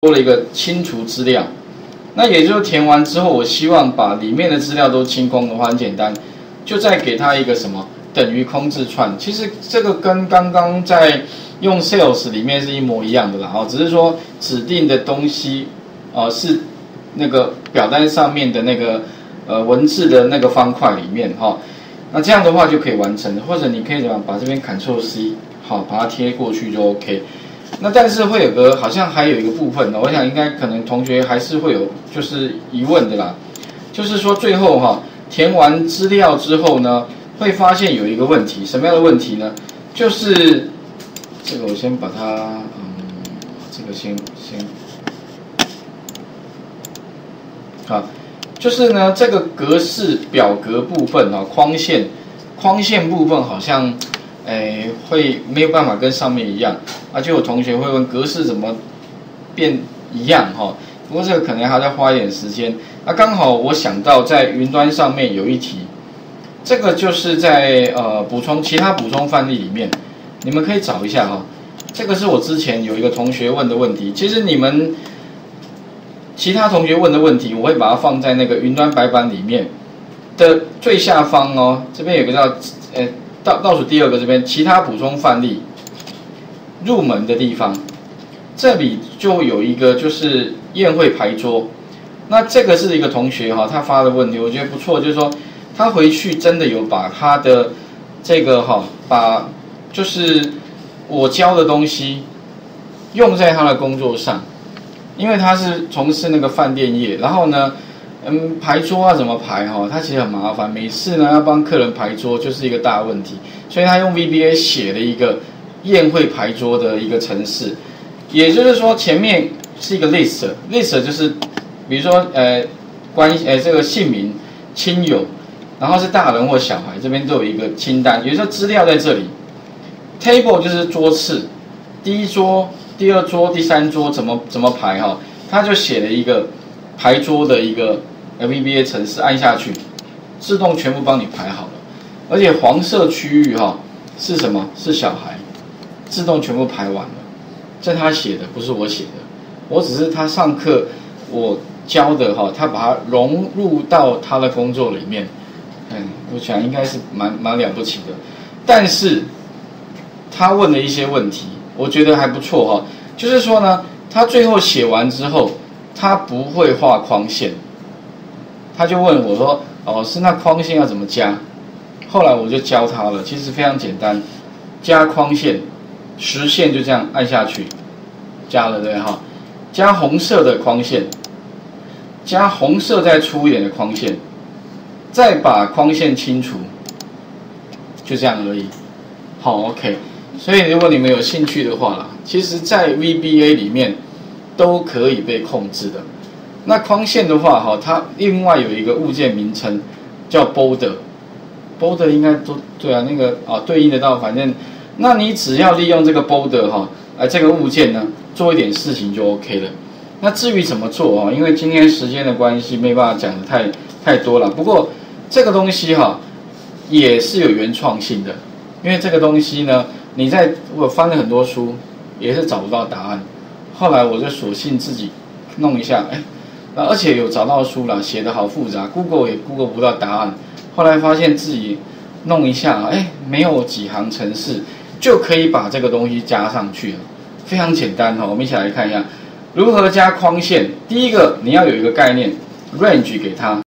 多了一个清除资料，那也就是填完之后，我希望把里面的资料都清空的话，很简单，就再给它一个什么等于空字串。其实这个跟刚刚在用 Sales 里面是一模一样的啦，哦，只是说指定的东西，是那个表单上面的那个文字的那个方块里面哈，那这样的话就可以完成，或者你可以怎么把这边 Ctrl C 好，把它贴过去就 OK。 那但是会有个好像还有一个部分呢，我想应该可能同学还是会有就是疑问的啦，就是说最后哈，填完资料之后呢，会发现有一个问题，什么样的问题呢？就是这个我先把它这个先好，就是呢这个格式表格部分啊，框线部分好像。 哎，会没有办法跟上面一样，就有同学会问格式怎么变一样哈，不过这个可能还要花一点时间。那刚好我想到在云端上面有一题，这个就是在其他补充范例里面，你们可以找一下哈。这个是我之前有一个同学问的问题，其实你们其他同学问的问题，我会把它放在那个云端白板里面的最下方哦，这边有个叫倒数第二个这边，其他补充范例入门的地方，这里就有一个就是宴会牌桌。那这个是一个同学哈，他发的问题，我觉得不错，就是说他回去真的有把他的这个哈，把就是我教的东西用在他的工作上，因为他是从事那个饭店业，然后呢。 排桌啊，怎么排哈？它其实很麻烦，每次呢要帮客人排桌就是一个大问题，所以他用 VBA 写了一个宴会排桌的一个程式，也就是说前面是一个 list 就是比如说这个姓名、亲友，然后是大人或小孩，这边都有一个清单，也就是说资料在这里 ，table 就是桌次，第一桌、第二桌、第三桌怎么排哈，他就写了一个排桌的一个。 VBA 程式按下去，自动全部帮你排好了，而且黄色区域哈是什么？是小孩，自动全部排完了。这他写的，不是我写的，我只是他上课我教的哈，他把它融入到他的工作里面。我想应该是蛮了不起的。但是他问了一些问题，我觉得还不错哈。就是说呢，他最后写完之后，他不会画框线。 他就问我说：“老师，那框线要怎么加？”后来我就教他了，其实非常简单，加框线，实线就这样按下去，加了对哈，加红色的框线，加红色再粗一点的框线，再把框线清除，就这样而已。好 ，OK。所以如果你们有兴趣的话啦，其实在 VBA 里面都可以被控制的。 那框线的话，哈，它另外有一个物件名称叫 border，border 应该都对啊，那个啊对应得到，反正，那你只要利用这个 border 哈，这个物件呢做一点事情就 OK 了。那至于怎么做啊，因为今天时间的关系，没办法讲的太多了。不过这个东西哈也是有原创性的，因为这个东西呢，我翻了很多书，也是找不到答案。后来我就索性自己弄一下，哎。 而且有找到书了，写的好复杂 ，Google 也 Google 不到答案。后来发现自己弄一下，哎，没有几行程式就可以把这个东西加上去了，非常简单哈。我们一起来看一下如何加框线。第一个，你要有一个概念 range 给它。